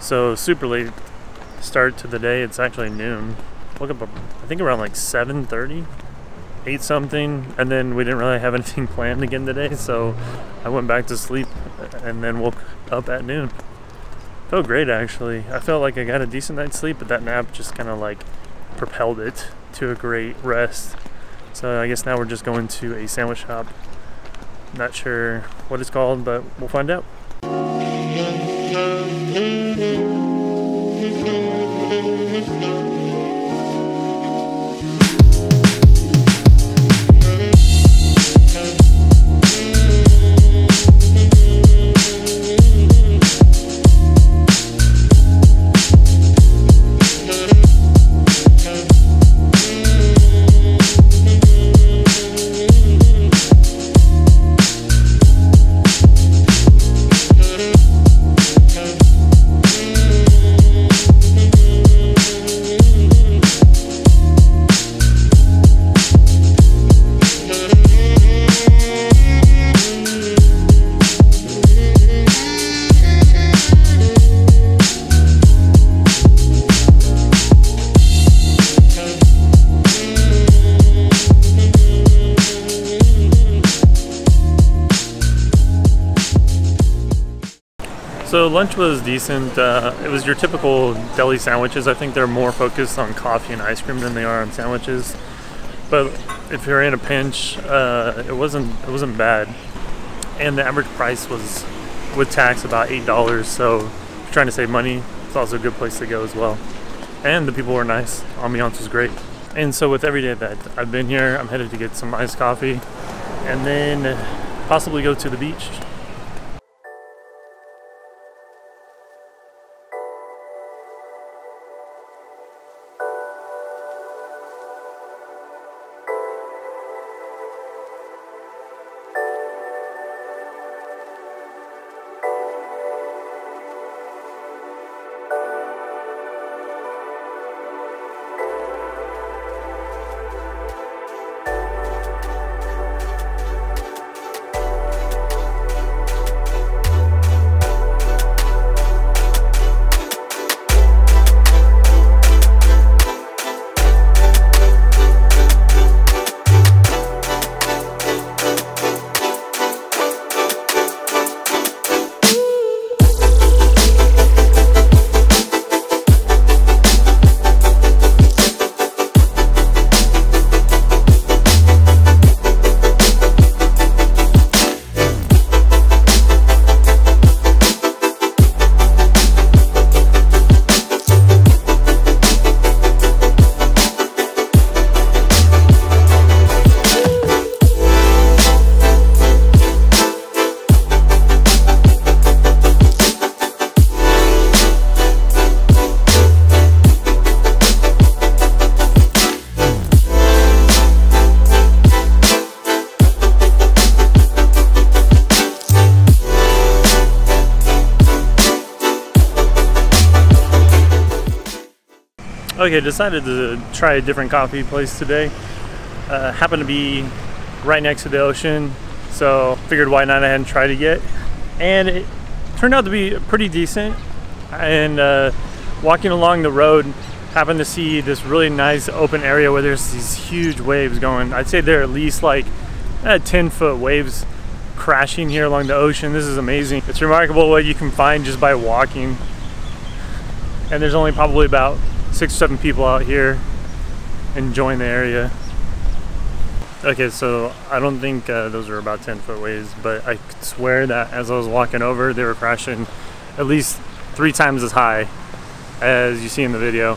So super late start to the day. It's actually noon. Woke up I think around like 7:30, ate something, and then we didn't really have anything planned again today, so I went back to sleep and then woke up at noon. Felt great actually. I felt like I got a decent night's sleep, but that nap just kind of like propelled it to a great rest. So I guess now we're just going to a sandwich shop. Not sure what it's called, but we'll find out. So lunch was decent. It was your typical deli sandwiches. I think they're more focused on coffee and ice cream than they are on sandwiches. But if you're in a pinch, it wasn't bad. And the average price was, with tax, about $8. So if you're trying to save money, it's also a good place to go as well. And the people were nice. Ambiance was great. And so with every day that I've been here, I'm headed to get some iced coffee and then possibly go to the beach. Okay, decided to try a different coffee place today. Happened to be right next to the ocean, so figured why not, I hadn't tried it yet. And it turned out to be pretty decent. And walking along the road, happened to see this really nice open area where there's these huge waves going. I'd say there are at least like 10-foot waves crashing here along the ocean. This is amazing. It's remarkable what you can find just by walking. And there's only probably about 6 or 7 people out here enjoying the area. Okay, so I don't think those are about 10-foot waves, but I could swear that as I was walking over, they were crashing at least 3 times as high as you see in the video,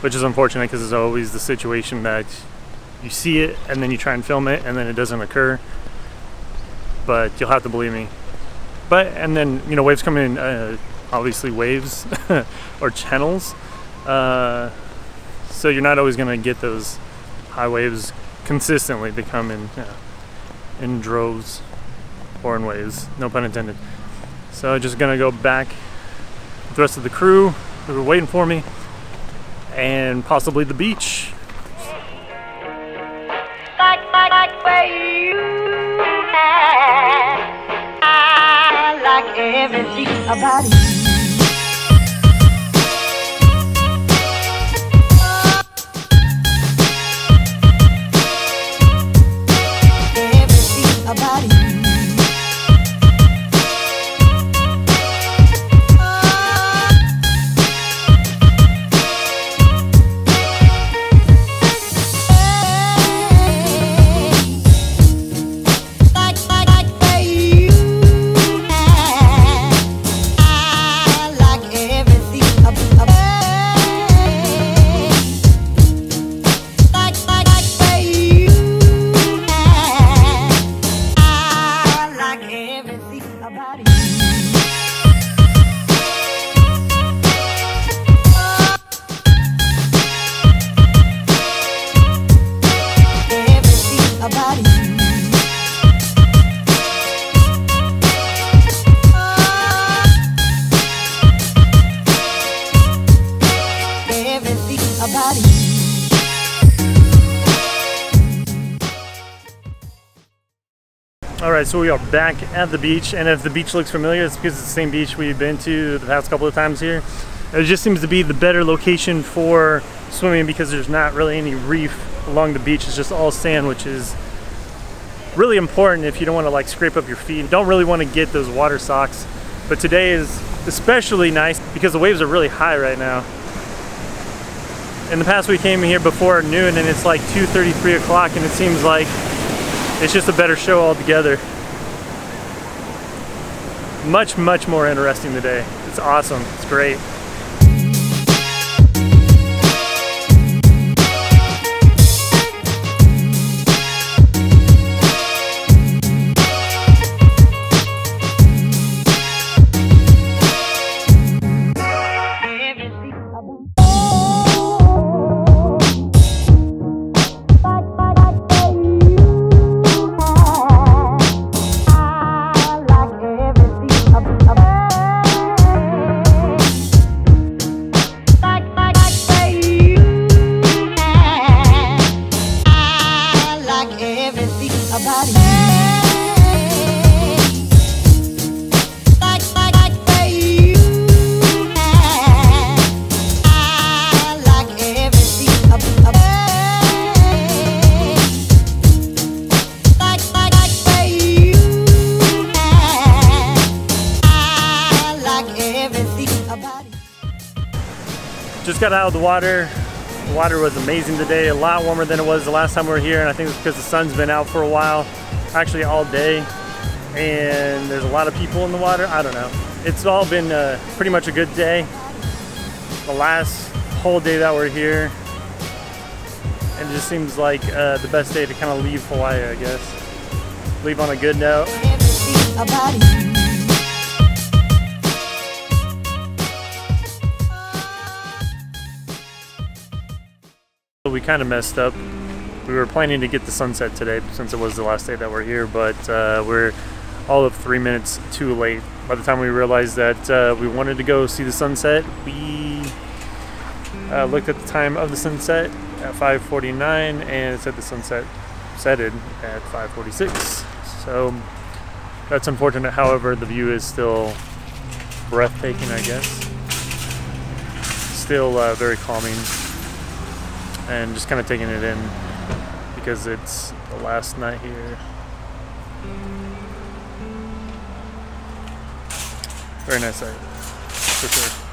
which is unfortunate because it's always the situation that you see it and then you try and film it and then it doesn't occur. But you'll have to believe me. And then, you know, waves come in, obviously waves or channels. So you're not always going to get those high waves consistently. They come in droves or in waves, no pun intended. So just going to go back with the rest of the crew who were waiting for me and possibly the beach. I like everything about you. Alright, so we are back at the beach, and if the beach looks familiar, it's because it's the same beach we've been to the past couple of times here. It just seems to be the better location for swimming because there's not really any reef along the beach. It's just all sand, which is really important if you don't want to like scrape up your feet and don't really want to get those water socks. But today is especially nice because the waves are really high right now. In the past we came here before noon and it's like 2:30, 3 o'clock, and it seems like it's just a better show altogether. Much more interesting today. It's awesome. It's great. Just got out of the water. The water was amazing today, a lot warmer than it was the last time we were here, and I think it's because the sun's been out for a while, actually all day, and there's a lot of people in the water. I don't know. It's all been pretty much a good day. The last whole day that we're here, and it just seems like the best day to kind of leave Hawaii, I guess. Leave on a good note. We kind of messed up. We were planning to get the sunset today since it was the last day that we're here, but we're all of 3 minutes too late. By the time we realized that we wanted to go see the sunset, we looked at the time of the sunset at 5:49, and it said the sunset setted at 5:46. So that's unfortunate. However, the view is still breathtaking, I guess. Still very calming. And just kind of taking it in because it's the last night here. Very nice night, for sure.